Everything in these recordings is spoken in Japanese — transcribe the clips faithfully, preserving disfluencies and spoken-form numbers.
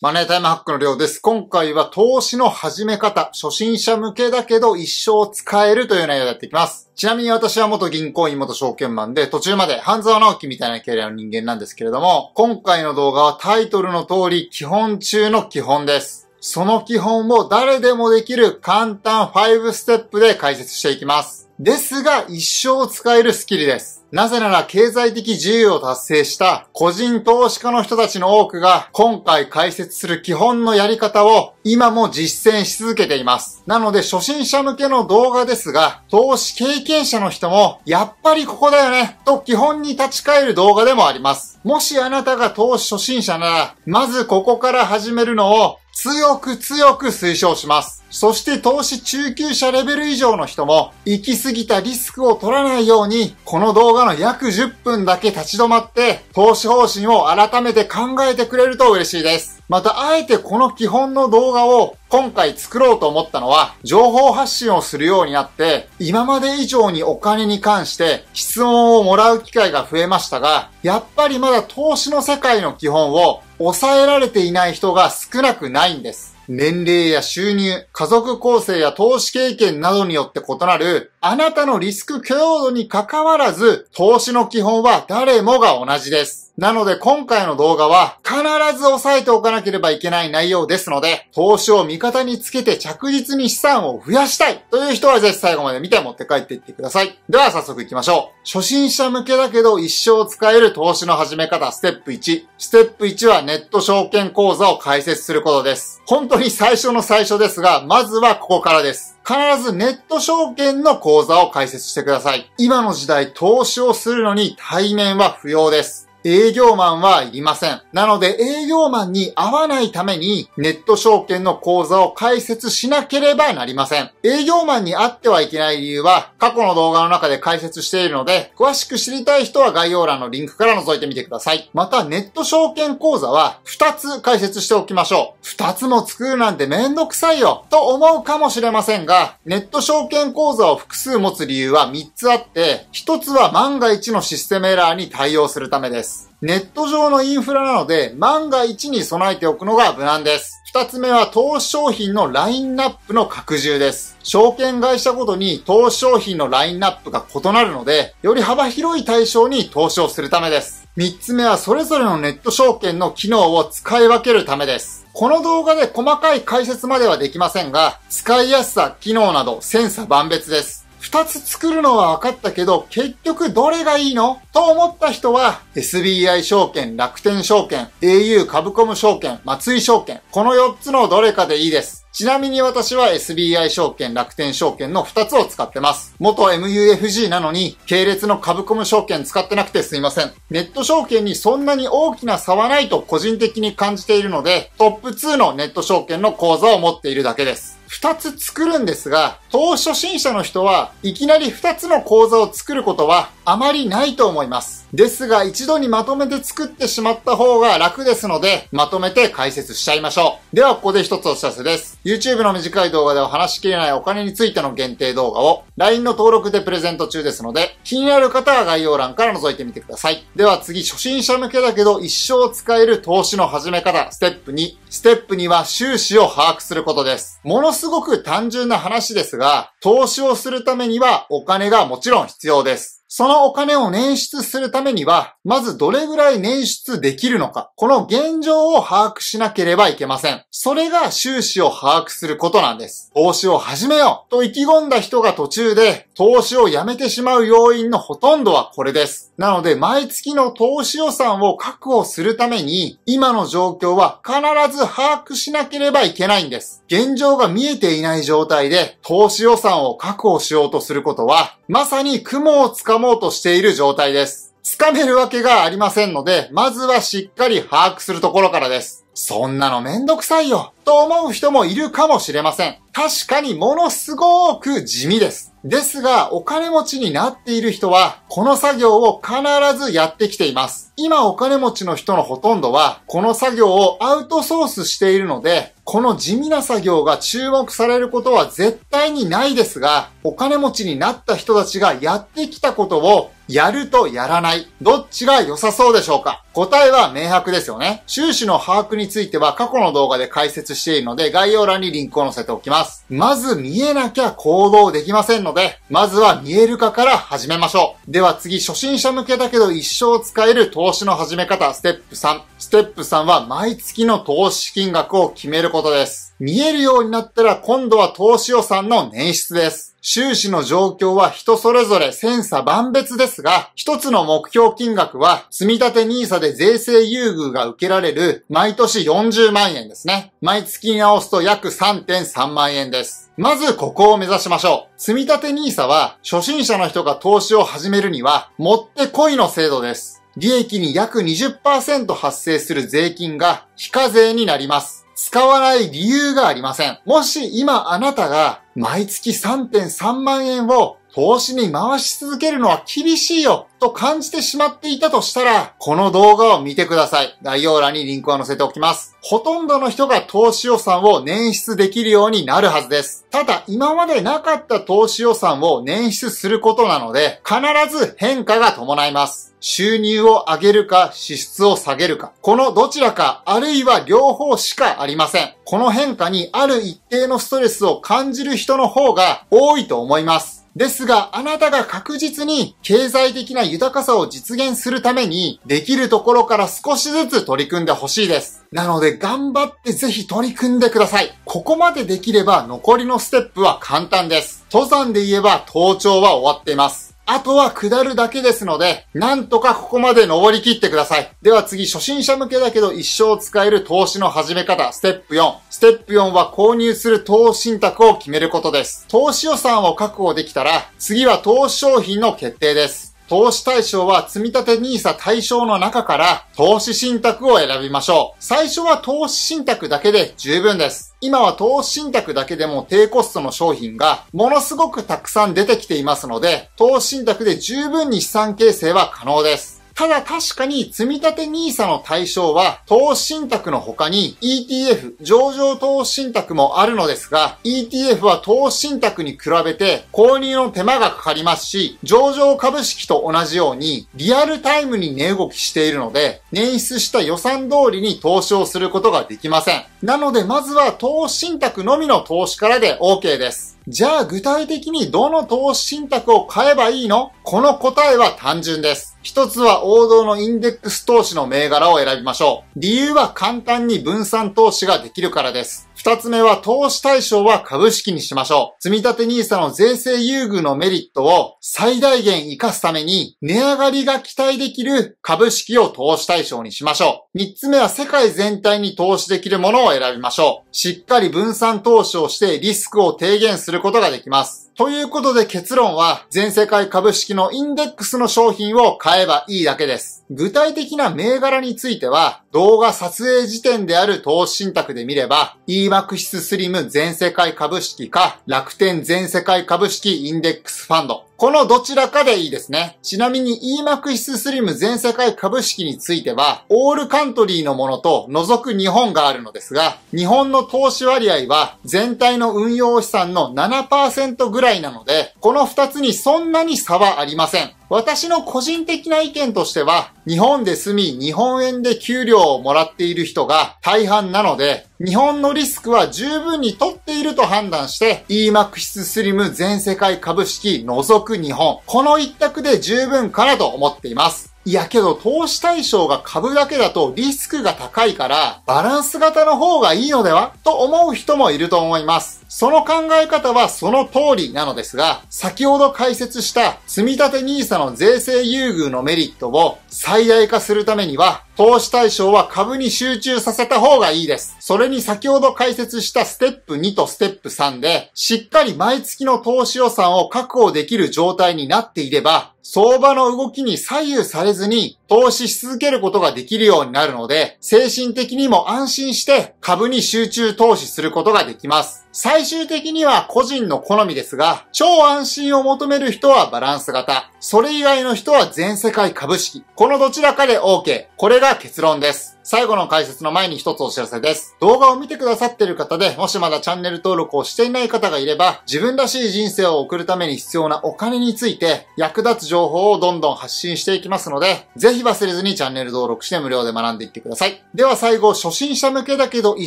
マネータイムハックのりょうです。今回は投資の始め方、初心者向けだけど一生使えるという内容をやっていきます。ちなみに私は元銀行員、元証券マンで途中まで半沢直樹みたいなキャリアの人間なんですけれども、今回の動画はタイトルの通り基本中の基本です。その基本を誰でもできる簡単ごステップで解説していきます。ですが一生使えるスキルです。なぜなら経済的自由を達成した個人投資家の人たちの多くが今回解説する基本のやり方を今も実践し続けています。なので初心者向けの動画ですが、投資経験者の人もやっぱりここだよねと基本に立ち返る動画でもあります。もしあなたが投資初心者なら、まずここから始めるのを強く強く推奨します。そして投資中級者レベル以上の人も行き過ぎたリスクを取らないように、この動画の約じゅっぷんだけ立ち止まって投資方針を改めて考えてくれると嬉しいです。またあえてこの基本の動画を今回作ろうと思ったのは、情報発信をするようになって今まで以上にお金に関して質問をもらう機会が増えましたが、やっぱりまだ投資の世界の基本を抑えられていない人が少なくないんです。年齢や収入、家族構成や投資経験などによって異なる、あなたのリスク許容度に関わらず、投資の基本は誰もが同じです。なので今回の動画は必ず押さえておかなければいけない内容ですので、投資を味方につけて着実に資産を増やしたいという人はぜひ最後まで見て持って帰っていってください。では早速行きましょう。初心者向けだけど一生使える投資の始め方ステップいち。ステップいちはネット証券口座を開設することです。本当に最初の最初ですが、まずはここからです。必ずネット証券の口座を開設してください。今の時代、投資をするのに対面は不要です。営業マンはいりません。なので営業マンに合わないためにネット証券の口座を開設しなければなりません。営業マンにあってはいけない理由は過去の動画の中で解説しているので、詳しく知りたい人は概要欄のリンクから覗いてみてください。またネット証券口座はふたつ開設しておきましょう。ふたつも作るなんてめんどくさいよと思うかもしれませんが、ネット証券口座を複数持つ理由はみっつあって、ひとつは万が一のシステムエラーに対応するためです。ネット上のインフラなので万が一に備えておくのが無難です。二つ目は投資商品のラインナップの拡充です。証券会社ごとに投資商品のラインナップが異なるので、より幅広い対象に投資をするためです。三つ目はそれぞれのネット証券の機能を使い分けるためです。この動画で細かい解説まではできませんが、使いやすさ、機能など千差万別です。二つ作るのは分かったけど、結局どれがいいのと思った人は、エスビーアイ 証券、楽天証券、エーユー 株コム証券、松井証券、このよっつのどれかでいいです。ちなみに私は エスビーアイ 証券、楽天証券のふたつを使ってます。元 エムユーエフジー なのに、系列の株コム証券使ってなくてすいません。ネット証券にそんなに大きな差はないと個人的に感じているので、トップにのネット証券の口座を持っているだけです。ふたつ作るんですが、投資初心者の人はいきなりふたつの口座を作ることはあまりないと思います。ですが一度にまとめて作ってしまった方が楽ですので、まとめて解説しちゃいましょう。ではここでひとつお知らせです。YouTube の短い動画では話しきれないお金についての限定動画を ライン の登録でプレゼント中ですので、気になる方は概要欄から覗いてみてください。では次、初心者向けだけど一生使える投資の始め方、ステップに。ステップには収支を把握することです。ものすごく単純な話ですが、投資をするためにはお金がもちろん必要です。そのお金を捻出するためには、まずどれぐらい捻出できるのか、この現状を把握しなければいけません。それが収支を把握することなんです。投資を始めようと意気込んだ人が途中で、投資をやめてしまう要因のほとんどはこれです。なので、毎月の投資予算を確保するために、今の状況は必ず把握しなければいけないんです。現状が見えていない状態で、投資予算を確保しようとすることは、まさに雲をつかむとしている状態です。つかめるわけがありませんので、まずはしっかり把握するところからです。そんなのめんどくさいよと思う人もいるかもしれません。確かにものすごく地味です。ですが、お金持ちになっている人は、この作業を必ずやってきています。今お金持ちの人のほとんどは、この作業をアウトソースしているので、この地味な作業が注目されることは絶対にないですが、お金持ちになった人たちがやってきたことを、やるとやらない。どっちが良さそうでしょうか？答えは明白ですよね。収支の把握については過去の動画で解説しているので概要欄にリンクを載せておきます。まず見えなきゃ行動できませんので、まずは見える化から始めましょう。では次、初心者向けだけど一生使える投資の始め方、ステップさん。ステップさんは毎月の投資金額を決めることです。見えるようになったら今度は投資予算の捻出です。収支の状況は人それぞれ千差万別ですが、一つの目標金額は、積立 ニーサ で税制優遇が受けられる、毎年よんじゅうまんえんですね。毎月に合わすと約 さんてんさんまんえんです。まずここを目指しましょう。積立 ニーサ は、初心者の人が投資を始めるには、もってこいの制度です。利益に約 にじゅっパーセント 発生する税金が、非課税になります。使わない理由がありません。もし今あなたが毎月 さんてんさんまんえんを投資に回し続けるのは厳しいよと感じてしまっていたとしたら、この動画を見てください。概要欄にリンクを載せておきます。ほとんどの人が投資予算を捻出できるようになるはずです。ただ、今までなかった投資予算を捻出することなので、必ず変化が伴います。収入を上げるか支出を下げるか。このどちらか、あるいは両方しかありません。この変化にある一定のストレスを感じる人の方が多いと思います。ですが、あなたが確実に経済的な豊かさを実現するために、できるところから少しずつ取り組んでほしいです。なので、頑張ってぜひ取り組んでください。ここまでできれば残りのステップは簡単です。登山で言えば登頂は終わっています。あとは下るだけですので、なんとかここまで登り切ってください。では次、初心者向けだけど一生使える投資の始め方、ステップよん。ステップよんは購入する投資信託を決めることです。投資予算を確保できたら、次は投資商品の決定です。投資対象は積立 ニーサ 対象の中から投資信託を選びましょう。最初は投資信託だけで十分です。今は投資信託だけでも低コストの商品がものすごくたくさん出てきていますので、投資信託で十分に資産形成は可能です。ただ確かに積立 ニーサ の対象は投資信託の他に イーティーエフ 上場投資信託もあるのですが、 イーティーエフ は投資信託に比べて購入の手間がかかりますし、上場株式と同じようにリアルタイムに値動きしているので、捻出した予算通りに投資をすることができません。なのでまずは投資信託のみの投資からで オーケー です。じゃあ具体的にどの投資信託を買えばいいの？この答えは単純です。一つは王道のインデックス投資の銘柄を選びましょう。理由は簡単に分散投資ができるからです。二つ目は投資対象は株式にしましょう。積立 ニーサ の税制優遇のメリットを最大限活かすために、値上がりが期待できる株式を投資対象にしましょう。三つ目は世界全体に投資できるものを選びましょう。しっかり分散投資をしてリスクを低減することができます。ということで結論は、全世界株式のインデックスの商品を買えばいいだけです。具体的な銘柄については、動画撮影時点である投資信託で見れば、イーマックス スリム全世界株式か、楽天全世界株式インデックスファンド。このどちらかでいいですね。ちなみに イーマックス スリム全世界株式については、オールカントリーのものと除く日本があるのですが、日本の投資割合は全体の運用資産の ななパーセント ぐらいなので、このふたつにそんなに差はありません。私の個人的な意見としては、日本で住み日本円で給料をもらっている人が大半なので、日本のリスクは十分に取っていると判断して、イーマックス スリム全世界株式除く日本。この一択で十分かなと思っています。いやけど投資対象が株だけだとリスクが高いからバランス型の方がいいのではと思う人もいると思います。その考え方はその通りなのですが、先ほど解説した積立 ニーサ の税制優遇のメリットを最大化するためには、投資対象は株に集中させた方がいいです。それに先ほど解説したステップにとステップさんで、しっかり毎月の投資予算を確保できる状態になっていれば、相場の動きに左右されずに投資し続けることができるようになるので、精神的にも安心して株に集中投資することができます。最終的には個人の好みですが、超安心を求める人はバランス型、それ以外の人は全世界株式。このどちらかで オーケー。これが結論です。最後の解説の前に一つお知らせです。動画を見てくださっている方で、もしまだチャンネル登録をしていない方がいれば、自分らしい人生を送るために必要なお金について役立つ情報をどんどん発信していきますので、ぜひ忘れずにチャンネル登録して無料で学んでいってください。では最後、初心者向けだけど一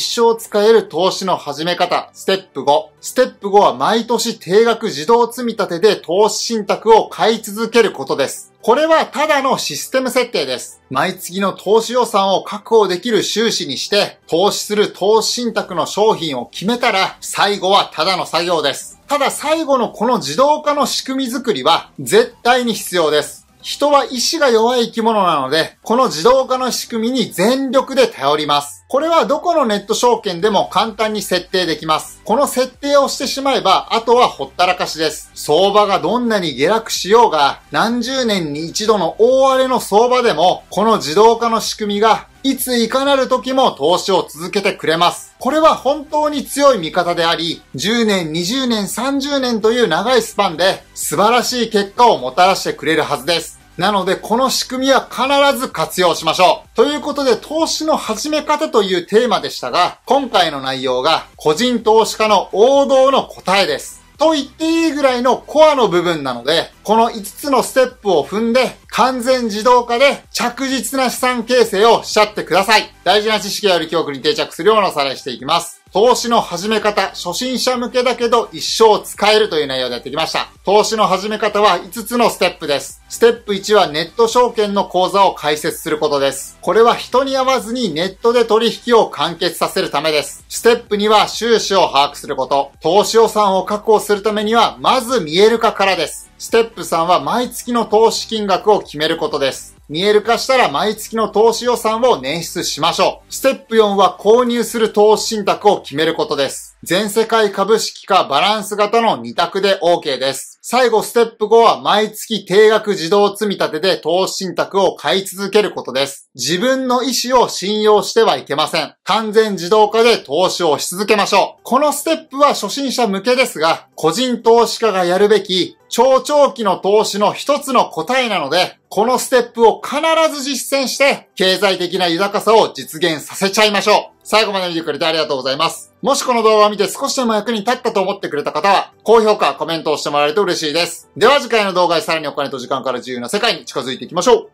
生使える投資の始め方、ステップご。ステップごは毎年定額自動積み立てで投資信託を買い続けることです。これはただのシステム設定です。毎月の投資予算を確保できる収支にして、投資する投資信託の商品を決めたら、最後はただの作業です。ただ最後のこの自動化の仕組み作りは絶対に必要です。人は意志が弱い生き物なので、この自動化の仕組みに全力で頼ります。これはどこのネット証券でも簡単に設定できます。この設定をしてしまえば、あとはほったらかしです。相場がどんなに下落しようが、何十年に一度の大荒れの相場でも、この自動化の仕組みが、いついかなる時も投資を続けてくれます。これは本当に強い味方であり、じゅうねん、にじゅうねん、さんじゅうねんという長いスパンで、素晴らしい結果をもたらしてくれるはずです。なので、この仕組みは必ず活用しましょう。ということで、投資の始め方というテーマでしたが、今回の内容が個人投資家の王道の答えです。と言っていいぐらいのコアの部分なので、このいつつのステップを踏んで、完全自動化で着実な資産形成をしちゃってください。大事な知識やより記憶に定着するようなおさらいしていきます。投資の始め方、初心者向けだけど一生使えるという内容でやってきました。投資の始め方はいつつのステップです。ステップいちはネット証券の口座を開設することです。これは人に会わずにネットで取引を完結させるためです。ステップには収支を把握すること。投資予算を確保するためにはまず見える化からです。ステップさんは毎月の投資金額を決めることです。見える化したら毎月の投資予算を捻出しましょう。ステップよんは購入する投資信託を決めることです。全世界株式かバランス型のに択で OK です。最後ステップごは毎月定額自動積立で投資信託を買い続けることです。自分の意思を信用してはいけません。完全自動化で投資をし続けましょう。このステップは初心者向けですが、個人投資家がやるべき超長期の投資の一つの答えなので、このステップを必ず実践して、経済的な豊かさを実現させちゃいましょう。最後まで見てくれてありがとうございます。もしこの動画を見て少しでも役に立ったと思ってくれた方は、高評価、コメントをしてもらえると嬉しいです。では次回の動画でさらにお金と時間から自由な世界に近づいていきましょう。